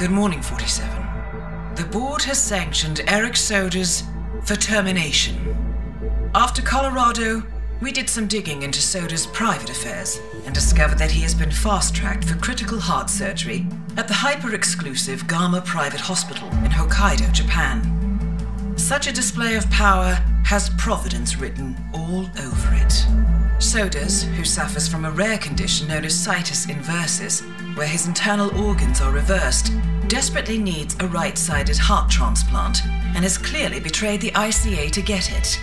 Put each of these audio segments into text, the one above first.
Good morning, 47. The board has sanctioned Erich Soders for termination. After Colorado, we did some digging into Soders' private affairs and discovered that he has been fast-tracked for critical heart surgery at the hyper-exclusive GAMA private hospital in Hokkaido, Japan. Such a display of power has Providence written all over it. Soders, who suffers from a rare condition known as situs inversus, where his internal organs are reversed, desperately needs a right-sided heart transplant and has clearly betrayed the ICA to get it.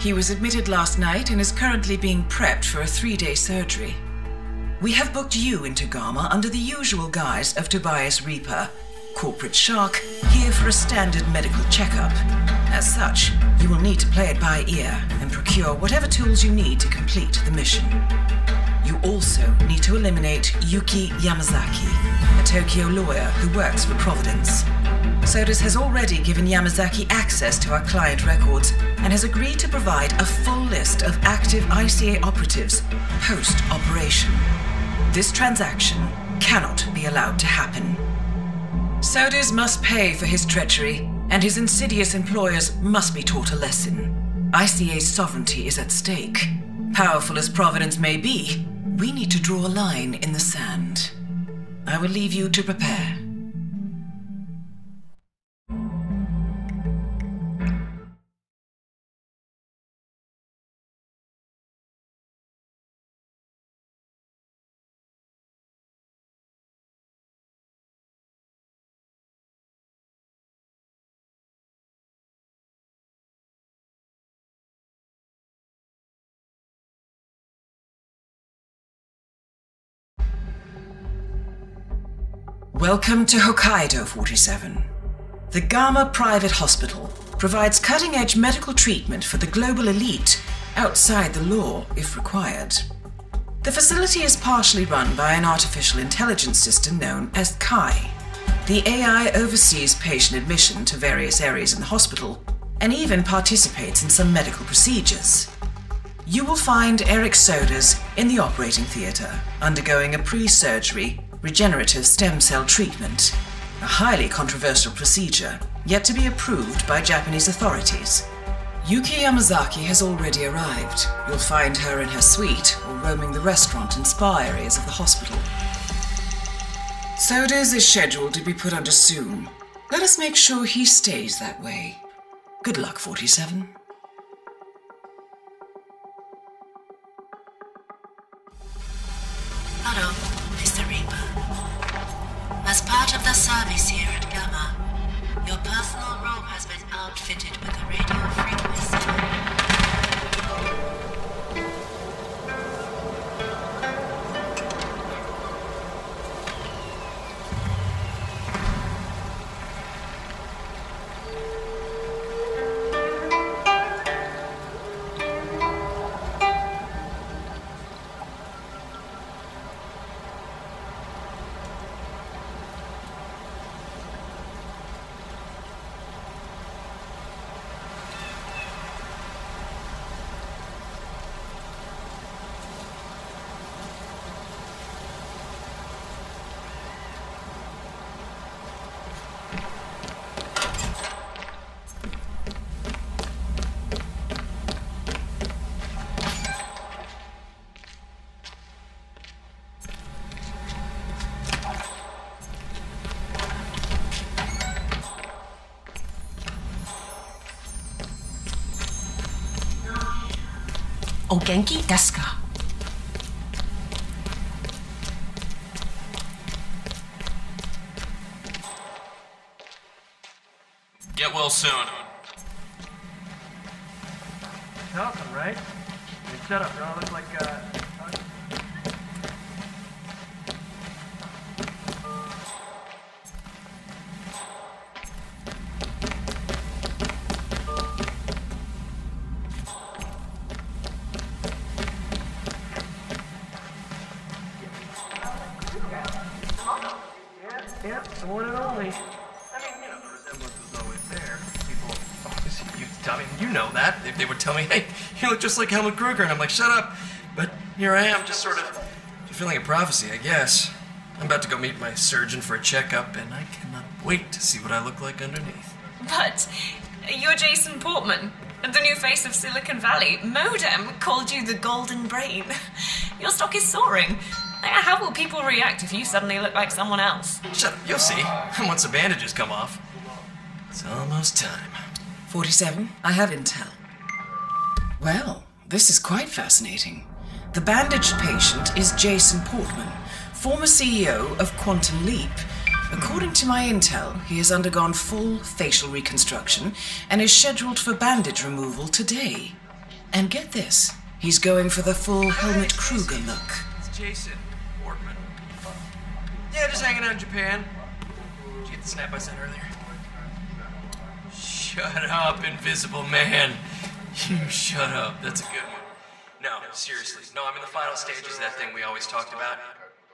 He was admitted last night and is currently being prepped for a 3-day surgery. We have booked you into GAMA under the usual guise of Tobias Rieper, corporate shark, here for a standard medical checkup. As such, you will need to play it by ear and procure whatever tools you need to complete the mission. You also need to eliminate Yuki Yamazaki, a Tokyo lawyer who works for Providence. Soders has already given Yamazaki access to our client records and has agreed to provide a full list of active ICA operatives post-operation. This transaction cannot be allowed to happen. Soders must pay for his treachery, and his insidious employers must be taught a lesson. ICA's sovereignty is at stake. Powerful as Providence may be, we need to draw a line in the sand. I will leave you to prepare. Welcome to Hokkaido, 47. The GAMA Private Hospital provides cutting-edge medical treatment for the global elite, outside the law if required. The facility is partially run by an artificial intelligence system known as Kai. The AI oversees patient admission to various areas in the hospital, and even participates in some medical procedures. You will find Erich Soders in the operating theater, undergoing a pre-surgery regenerative stem cell treatment, a highly controversial procedure yet to be approved by Japanese authorities. Yuki Yamazaki has already arrived. You'll find her in her suite or roaming the restaurant and spa areas of the hospital. Soders is scheduled to be put under Zoom. Let us make sure he stays that way. Good luck, 47. Hello. As part of the service here at GAMA, your personal room has been outfitted with a radio frequency. Genki Deska. Get well soon. It's awesome, right? Your setup, bro, looks like tell me, hey, you look just like Helmut Kruger, and I'm like, shut up. But here I am, just sort of feeling a prophecy, I guess. I'm about to go meet my surgeon for a checkup, and I cannot wait to see what I look like underneath. But you're Jason Portman, the new face of Silicon Valley. Modem called you the Golden Brain. Your stock is soaring. How will people react if you suddenly look like someone else? Shut up, you'll see. Once the bandages come off. It's almost time. 47, I have intel. Well, this is quite fascinating. The bandaged patient is Jason Portman, former CEO of Quantum Leap. According to my intel, he has undergone full facial reconstruction and is scheduled for bandage removal today. And get this, he's going for the full Helmut Kruger look. It's Jason Portman. Yeah, just hanging out in Japan. Did you get the snap I sent earlier? Shut up, Invisible Man. You shut up. That's a good one. No, seriously. No, I'm in the final stages of that thing we always talked about.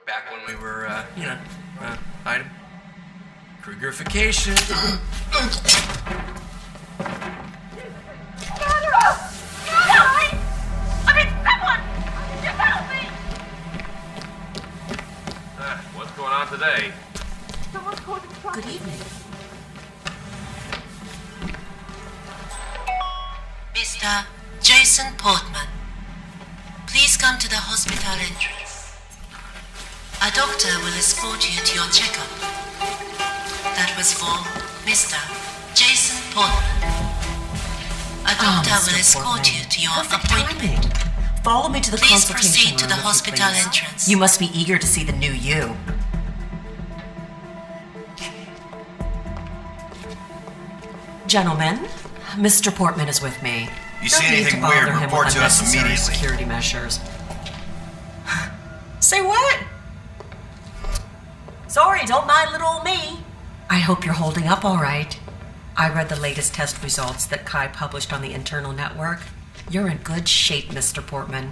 Back when we were, item. Krugerification. I mean, someone! Just help me! What's going on today? Someone's causing trouble. Good evening. Mr. Jason Portman, please come to the hospital entrance. A doctor will escort you to your checkup. That was for Mr. Jason Portman. A doctor will escort you to your appointment. Timing. Follow me to the consultation room. Please proceed to the hospital entrance. You must be eager to see the new you. Gentlemen, Mr. Portman is with me. You see anything weird, report to us immediately. Security measures. Say what? Sorry, don't mind little old me. I hope you're holding up all right. I read the latest test results that Kai published on the internal network. You're in good shape, Mr. Portman.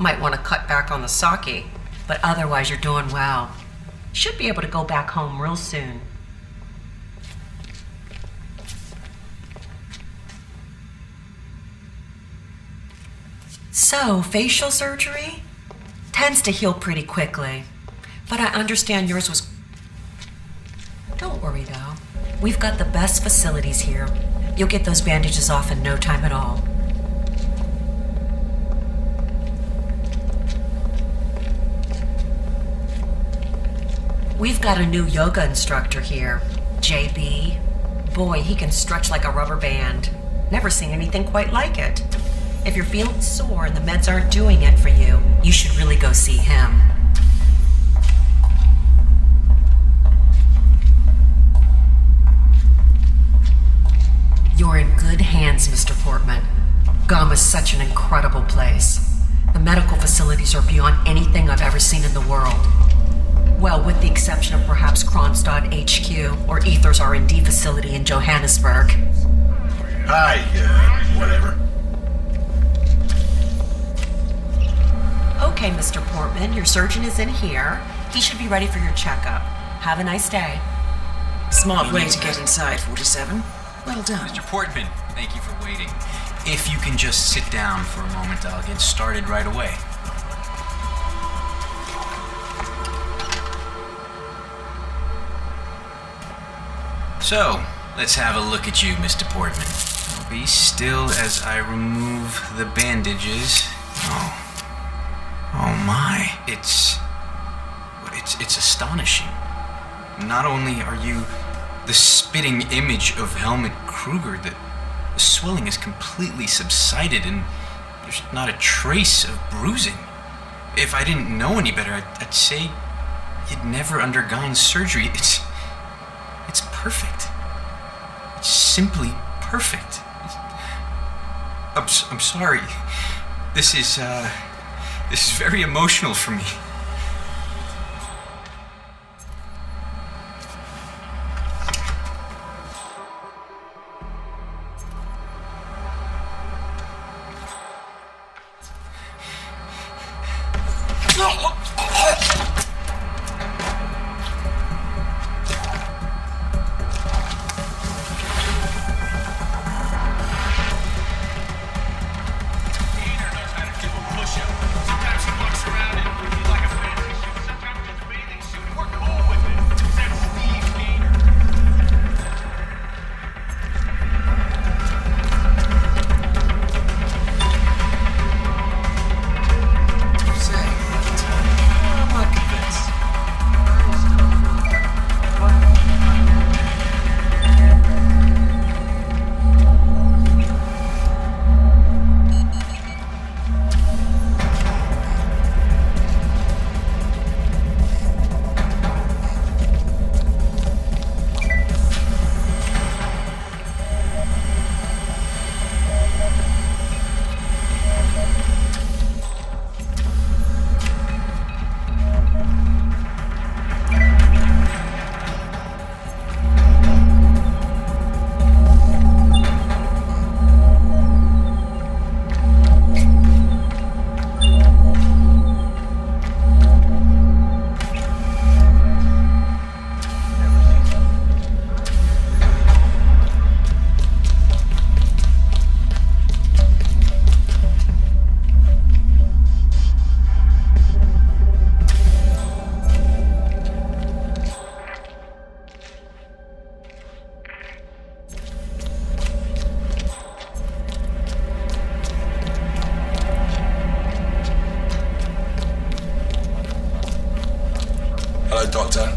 Might want to cut back on the sake, but otherwise you're doing well. Should be able to go back home real soon. So, facial surgery tends to heal pretty quickly, but I understand yours was... Don't worry though, we've got the best facilities here. You'll get those bandages off in no time at all. We've got a new yoga instructor here, JB. Boy, he can stretch like a rubber band. Never seen anything quite like it. If you're feeling sore and the meds aren't doing it for you, you should really go see him. You're in good hands, Mr. Portman. GAMA is such an incredible place. The medical facilities are beyond anything I've ever seen in the world. Well, with the exception of perhaps Kronstadt HQ or Ether's R&D facility in Johannesburg. Hi, whatever. Okay, Mr. Portman, your surgeon is in here. He should be ready for your checkup. Have a nice day. Smart way to get inside, 47. Well done. Mr. Portman, thank you for waiting. If you can just sit down for a moment, I'll get started right away. So, let's have a look at you, Mr. Portman. Be still as I remove the bandages. Oh. Oh my, it's astonishing. Not only are you the spitting image of Helmut Kruger, the swelling is completely subsided and there's not a trace of bruising. If I didn't know any better, I'd say you'd never undergone surgery. It's perfect. It's simply perfect. I'm sorry. This is very emotional for me. Doctor.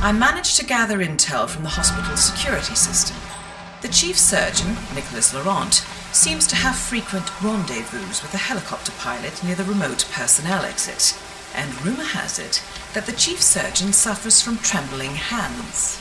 I managed to gather intel from the hospital's security system. The chief surgeon, Nicholas Laurent, seems to have frequent rendezvous with a helicopter pilot near the remote personnel exit, and rumor has it that the chief surgeon suffers from trembling hands.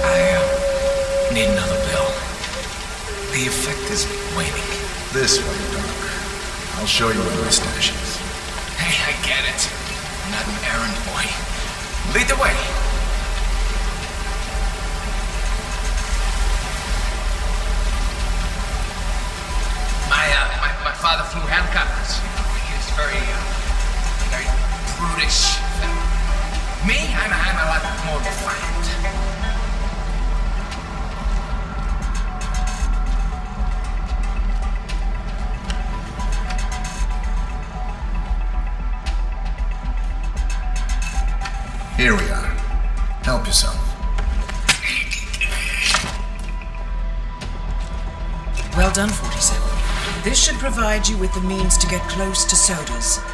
I need another pill. The effect is waning. This way, Doc. I'll show you where my stash is. Hey, I get it. I'm not an errand boy. Lead the way. Provide you with the means to get close to Soders.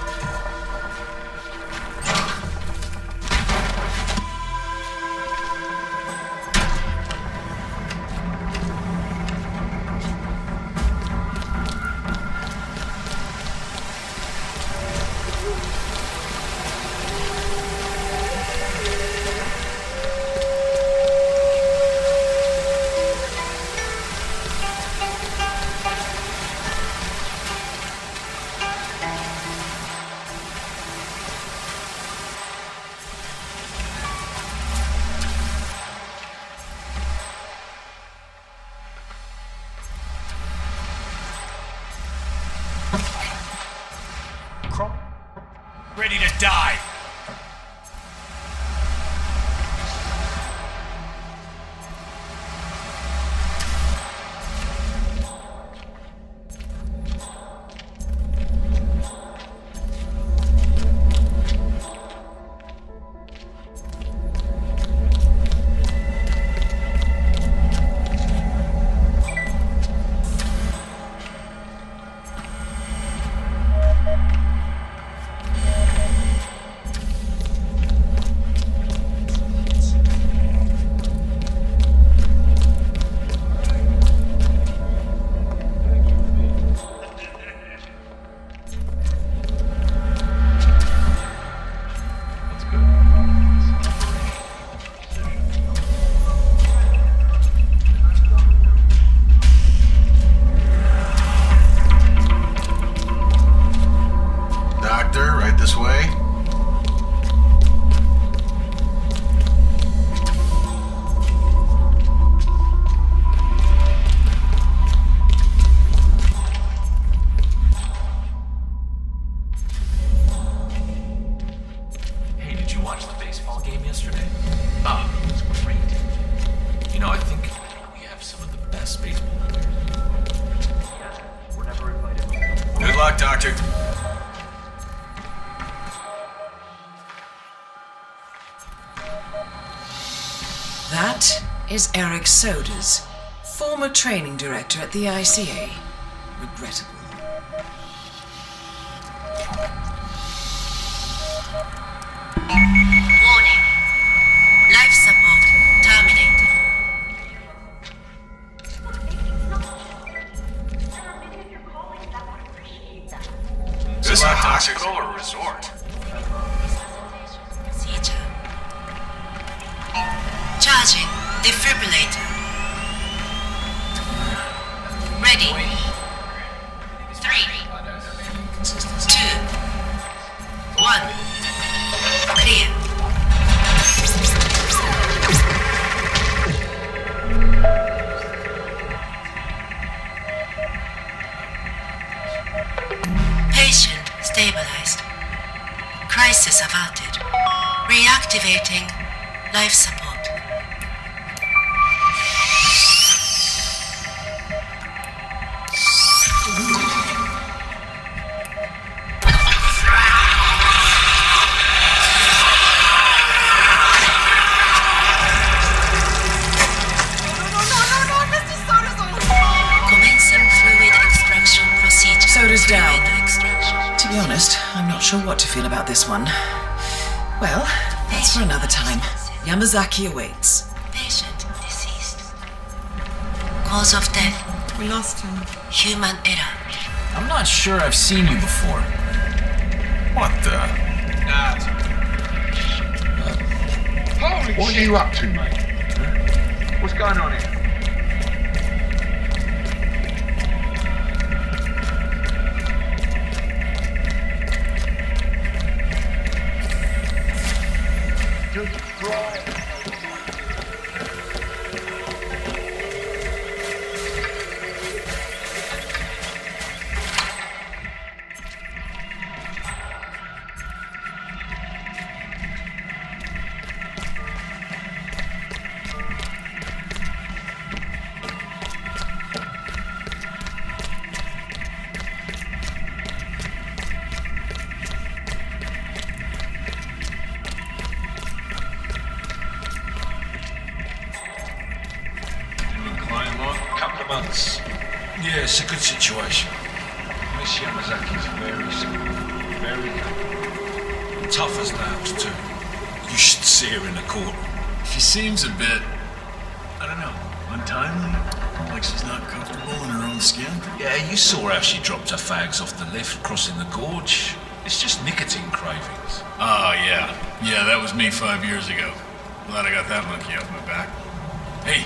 there, right this way. Hey, did you watch the baseball game yesterday? Ah, it was great. You know, I think we have some of the best baseball players. Yeah, we're never invited. Good luck, Doctor. That is Erich Soders, former training director at the ICA. Regrettable. Warning. Life support terminated. This is a hospital or resort? Charging defibrillator. Ready. 3, 2, 1. Clear. Patient stabilized. Crisis averted. Reactivating life support. Down. To be honest, I'm not sure what to feel about this one. Well, that's for another time. Yamazaki awaits. Patient deceased. Cause of death. We lost him. Human error. I'm not sure I've seen you before. What the? Holy what shit. Are you up to, mate? Huh? What's going on here? Situation. Miss Yamazaki is very simple, very calm. Tough as nails too. You should see her in the court. She seems a bit, I don't know, untimely. Like she's not comfortable in her own skin. Yeah, you saw how she dropped her fags off the lift crossing the gorge. It's just nicotine cravings. Oh, yeah. Yeah, that was me 5 years ago. Glad I got that monkey off my back. Hey,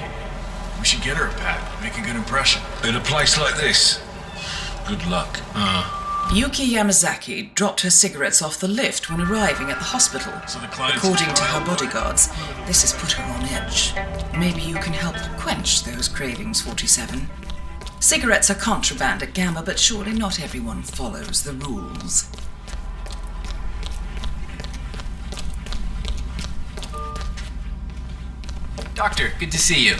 we should get her a pat. Make a good impression. In a place like this. Good luck. Yuki Yamazaki dropped her cigarettes off the lift when arriving at the hospital. So the according to her bodyguards, this has put her on edge. Maybe you can help quench those cravings, 47. Cigarettes are contraband at GAMA, but surely not everyone follows the rules. Doctor, good to see you.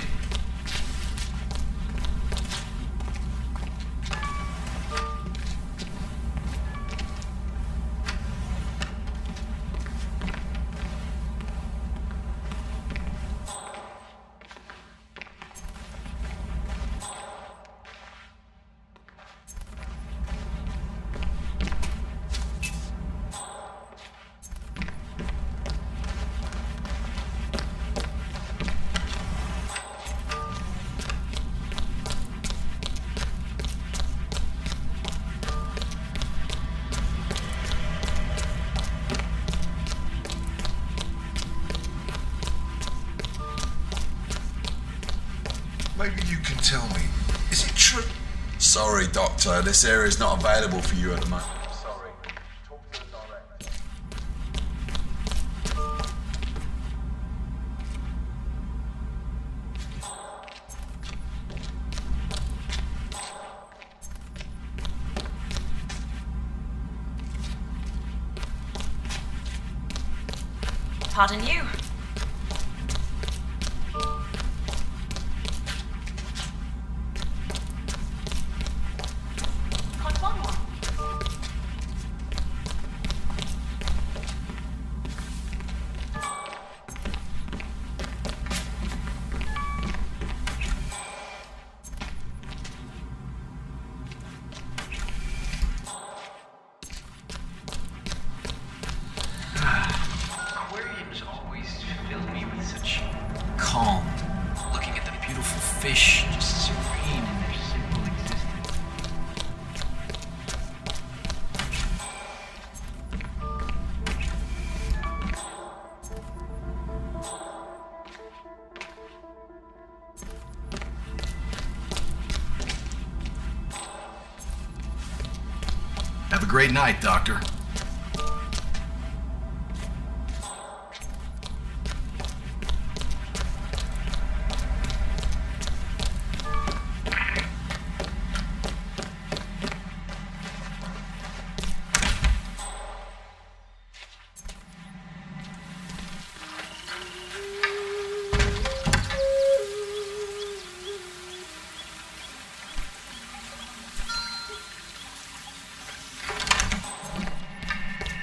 Sorry, Doctor, this area is not available for you at the moment. Sorry. Talk to the doctor. Pardon you. Great night, Doctor.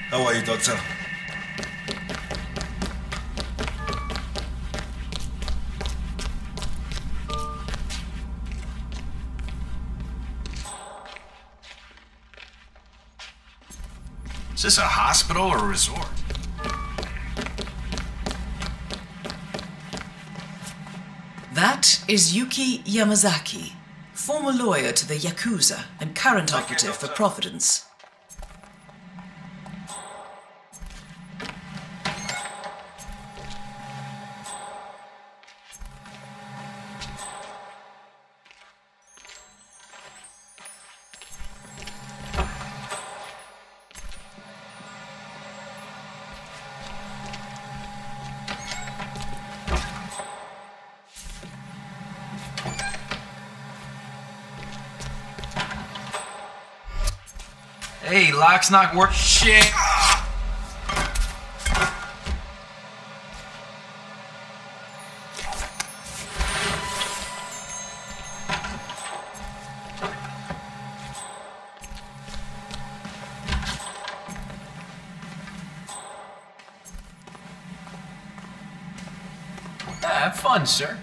How are you, Doctor? Is this a hospital or a resort? That is Yuki Yamazaki, former lawyer to the Yakuza and current operative for Providence. Hey, lock's not working. Shit! Have fun, sir.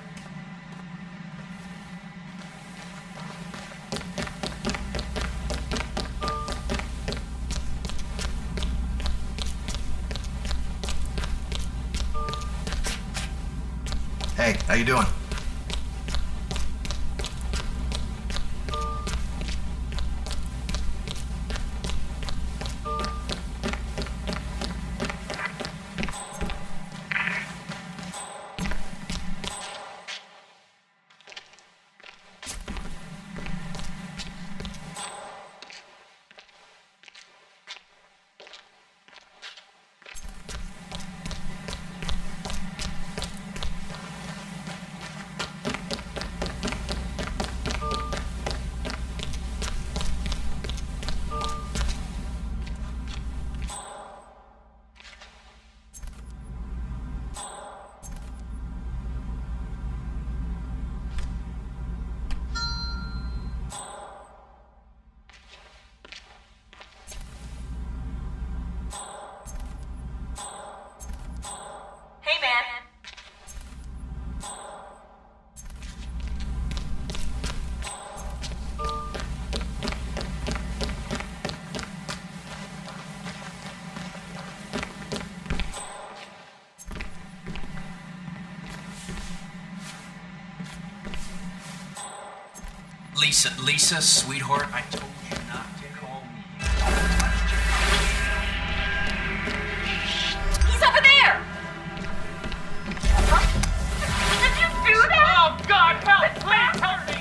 Hey, how you doing? Lisa, sweetheart, I told you not to call me. He's over there! Did you do that? Oh, God, help! Please, help me!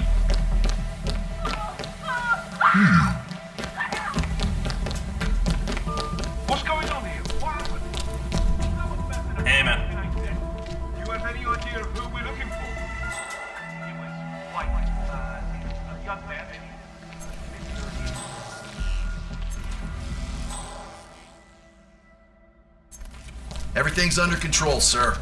What's going on here? What happened? Hey, man. Do you have any idea of who we're looking for? It was white. Young man, Everything's under control, sir.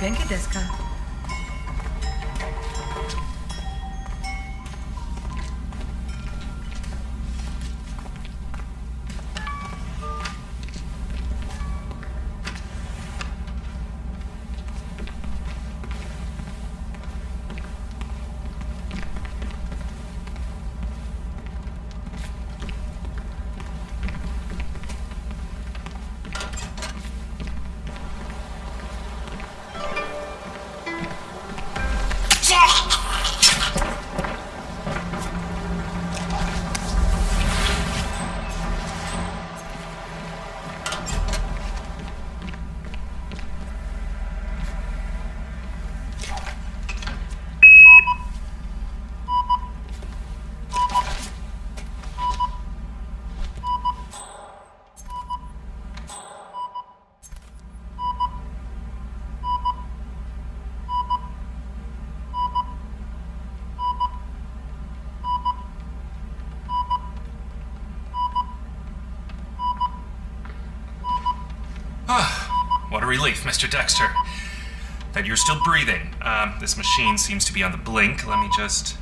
Genki desu ka? What a relief, Mr. Dexter, that you're still breathing. This machine seems to be on the blink. Let me just...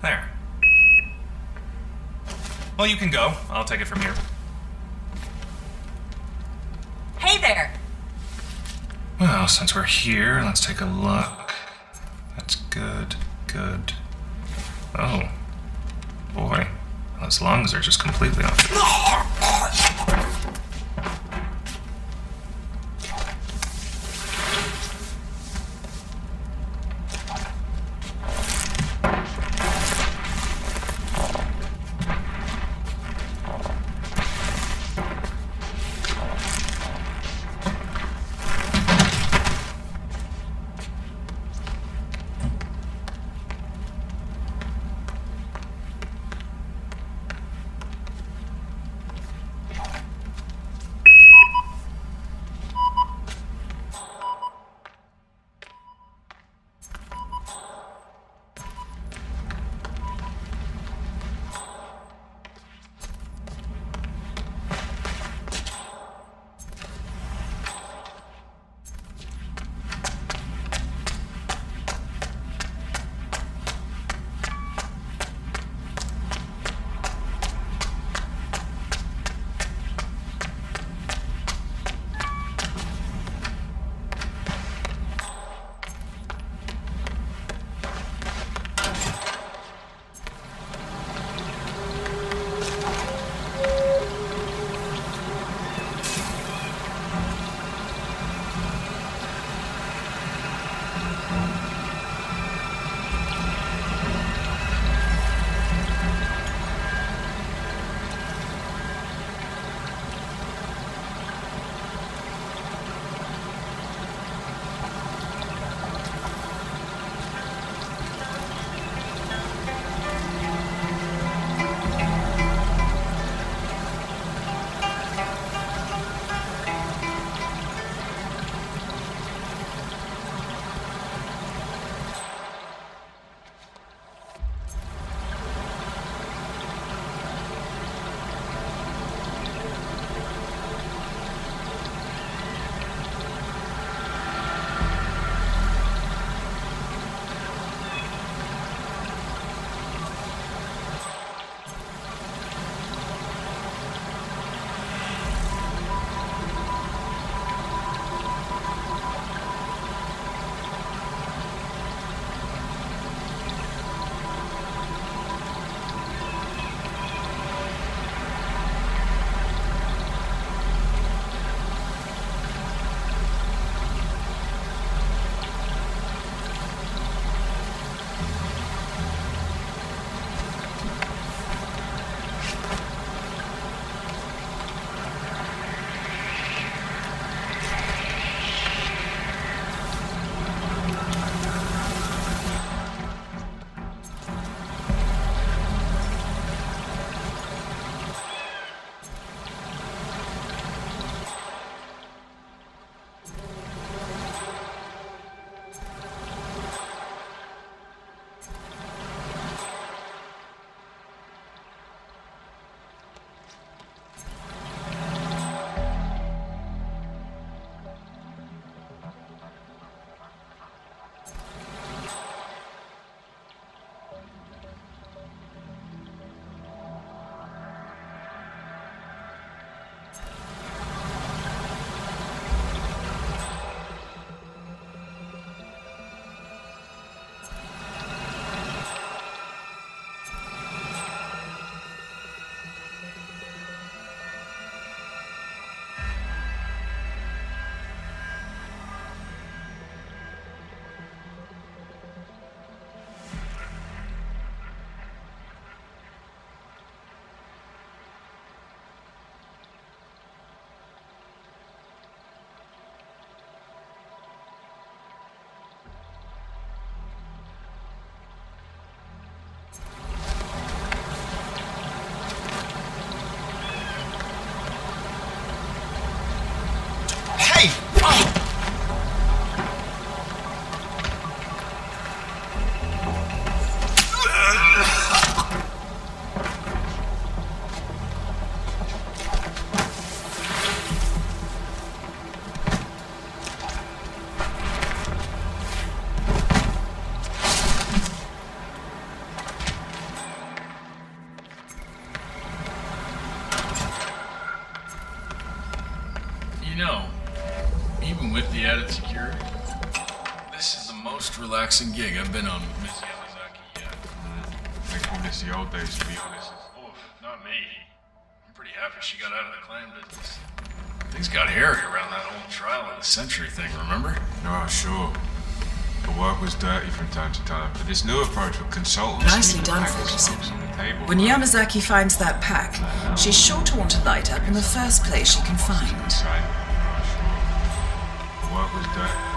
There. Well, you can go. I'll take it from here. Hey there! Well, since we're here, let's take a look. That's good, good. Oh. Boy, those lungs are just completely off. You know, even with the added security, this is the most relaxing gig I've been on with Miss Yamazaki yet. They call this the old days, to be honest. Oh, not me. I'm pretty happy she got out of the clan business. Things got hairy around that old trial of the century thing, remember? Oh, sure. The work was dirty from time to time, but this new approach with consultants... Nicely done, 47. When Yamazaki finds that pack, she's sure to want to light up in the first place she can find. What was that?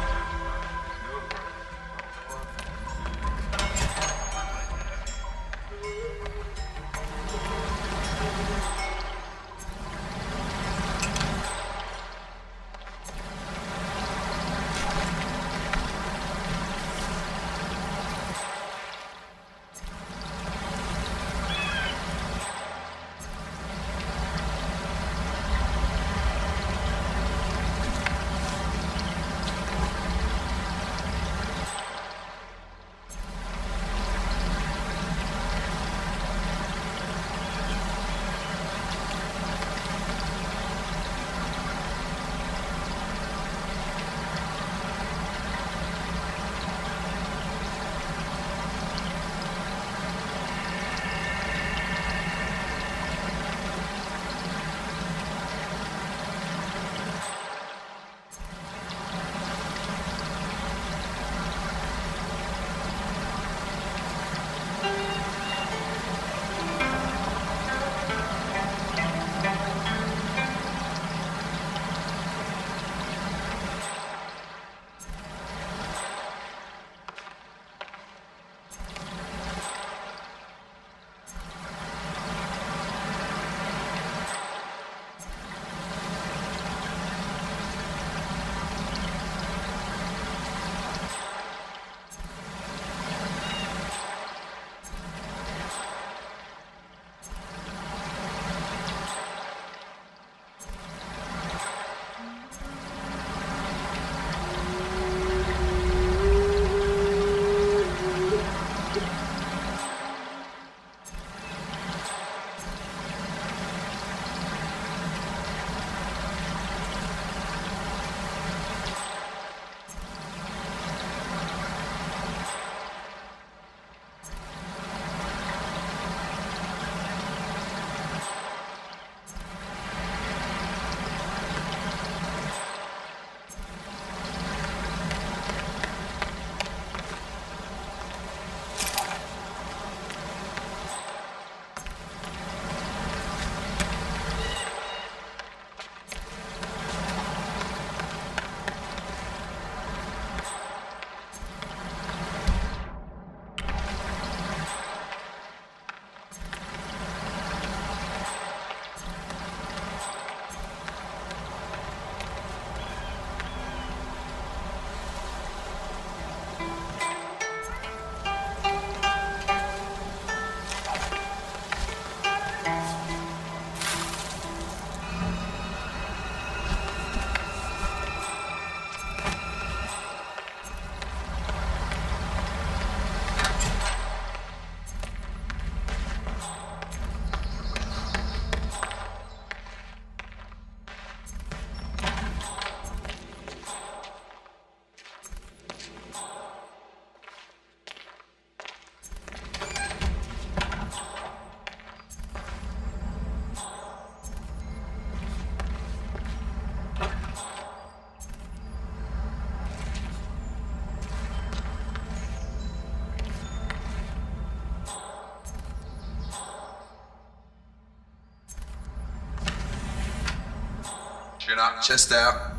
Chin up, chest out.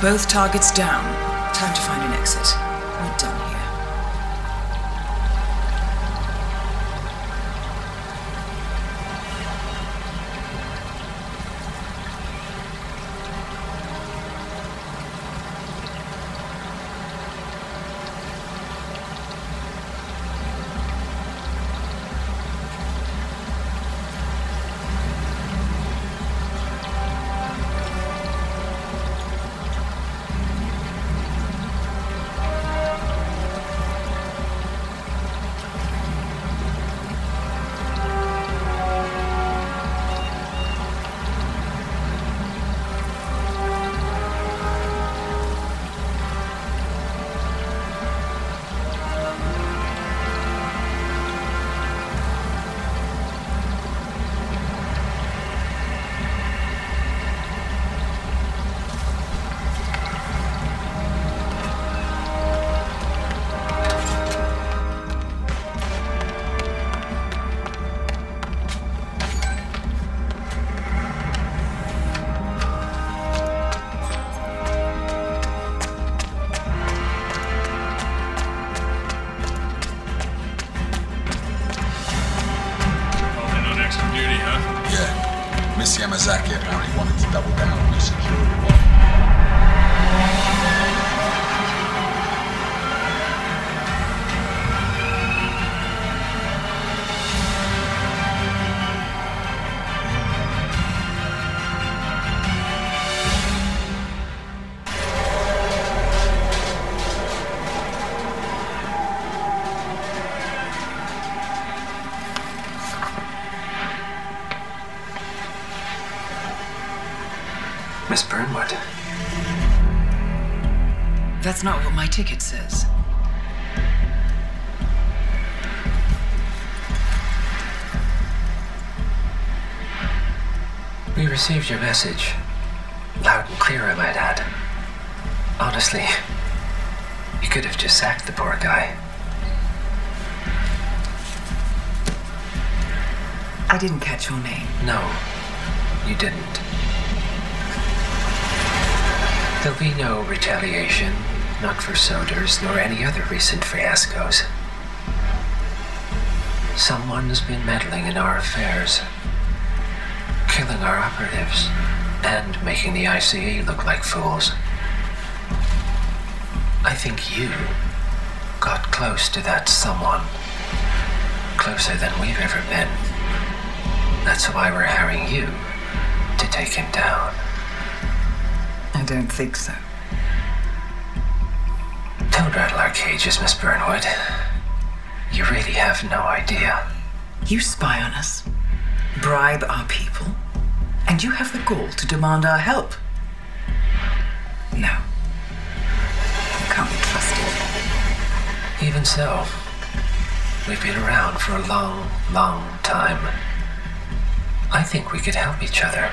Both targets down. Time to find an exit. We're done here. Yamazaki apparently wanted to double down on your security role. Miss Burnwood. That's not what my ticket says. We received your message. Loud and clear, I might add. Honestly, you could have just sacked the poor guy. I didn't catch your name. No, you didn't. There'll be no retaliation, not for Soders, nor any other recent fiascos. Someone's been meddling in our affairs, killing our operatives, and making the ICA look like fools. I think you got close to that someone, closer than we've ever been. That's why we're hiring you to take him down. I don't think so. Don't rattle our cages, Miss Burnwood. You really have no idea. You spy on us, bribe our people, and you have the gall to demand our help. No. You can't be trusted. Even so, we've been around for a long, long time. I think we could help each other.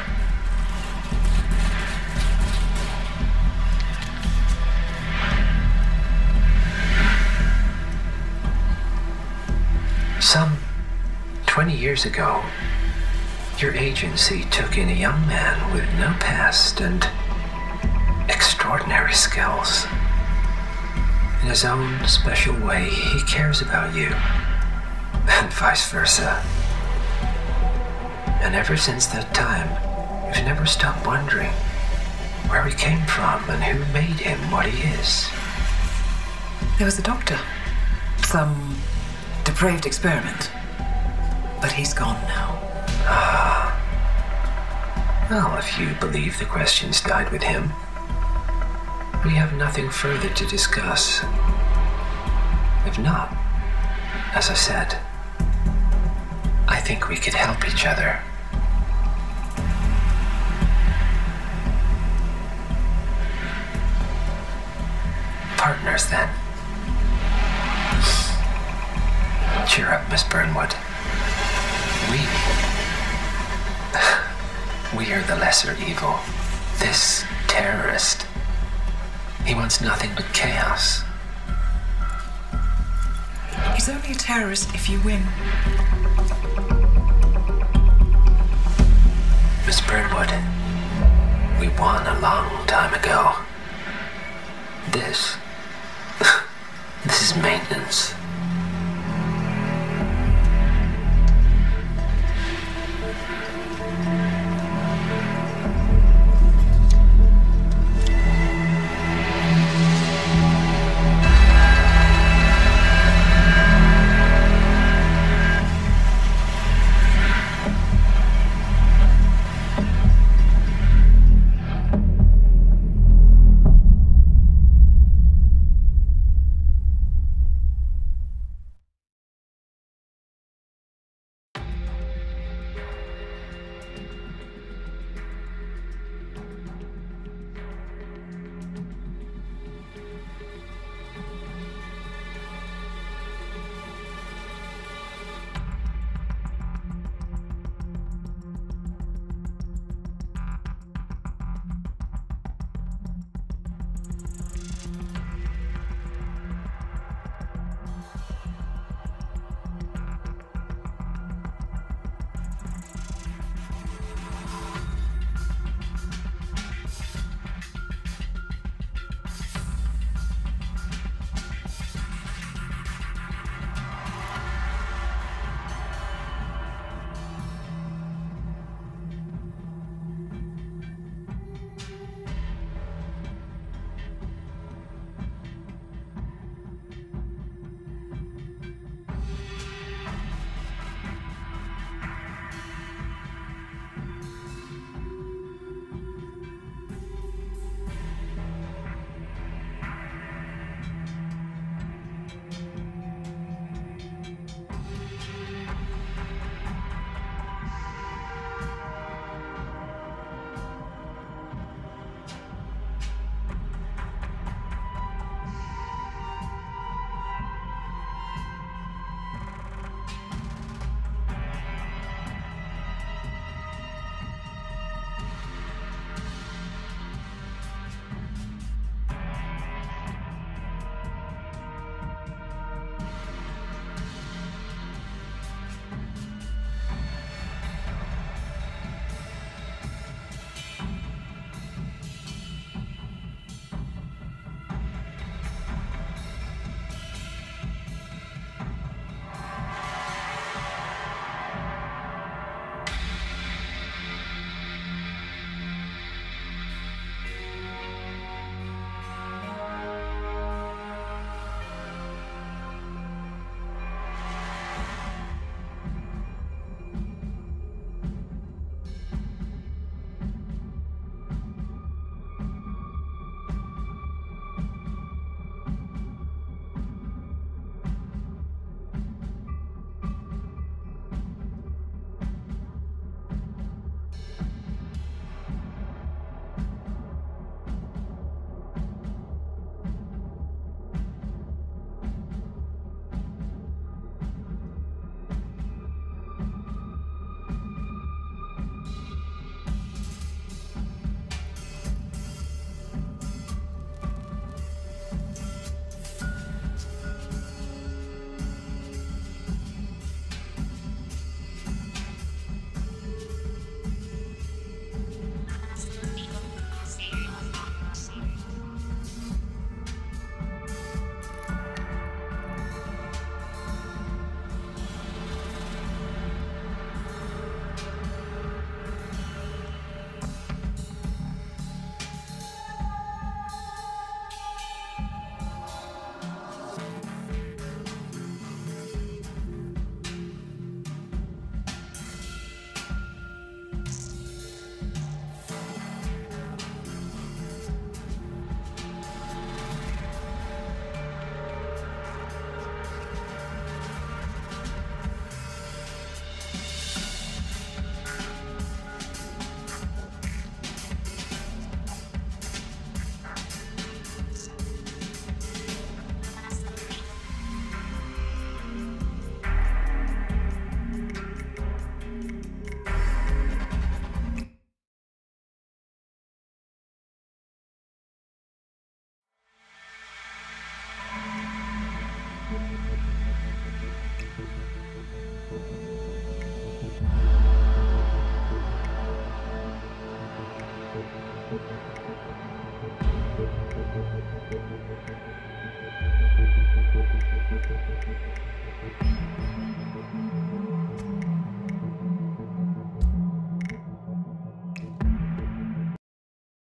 Some 20 years ago, your agency took in a young man with no past and extraordinary skills. In his own special way, he cares about you, and vice versa. And ever since that time, you've never stopped wondering where he came from and who made him what he is. There was a doctor. Some depraved experiment, but he's gone now. Well, if you believe the questions died with him, we have nothing further to discuss. If not, as I said, I think we could help each other. partners then. Cheer up, Miss Burnwood. We are the lesser evil. This terrorist, he wants nothing but chaos. He's only a terrorist if you win. Miss Burnwood, we won a long time ago. This is maintenance.